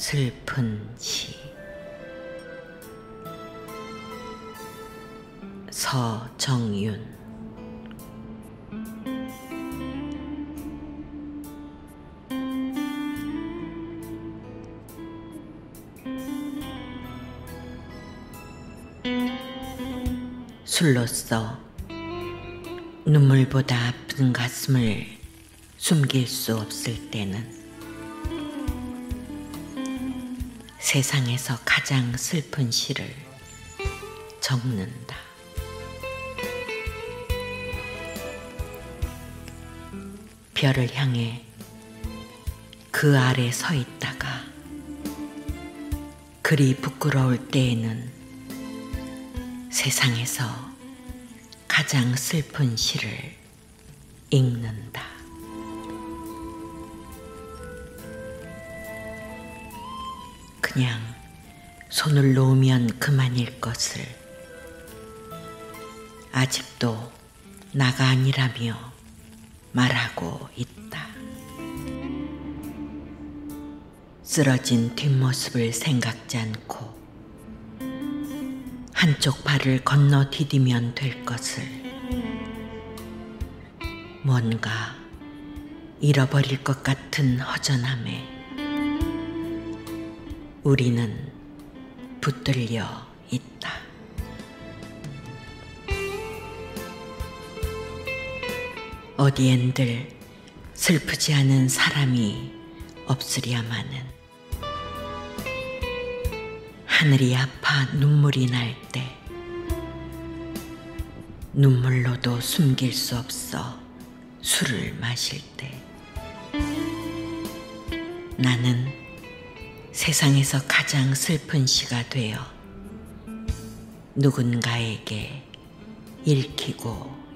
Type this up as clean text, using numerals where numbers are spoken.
슬픈 시. 서정윤. 술로써 눈물보다 아픈 가슴을 숨길 수 없을 때는 세상에서 가장 슬픈 시를 적는다. 별을 향해 그 아래 서 있다가 그리 부끄러울 때에는 세상에서 가장 슬픈 시를 읽는다. 그냥 손을 놓으면 그만일 것을 아직도 나가 아니라며 말하고 있다. 쓰러진 뒷모습을 생각지 않고 한쪽 발을 건너 디디면 될 것을 뭔가 잃어버릴 것 같은 허전함에 우리는 붙들려 있다. 어디엔 늘 슬프지 않은 사람이 없으랴마는 하늘이 아파 눈물이 날 때 눈물로도 숨길 수 없어 술을 마실 때 나는 세상에서 가장 슬픈 시가 되어 누군가에게 읽히고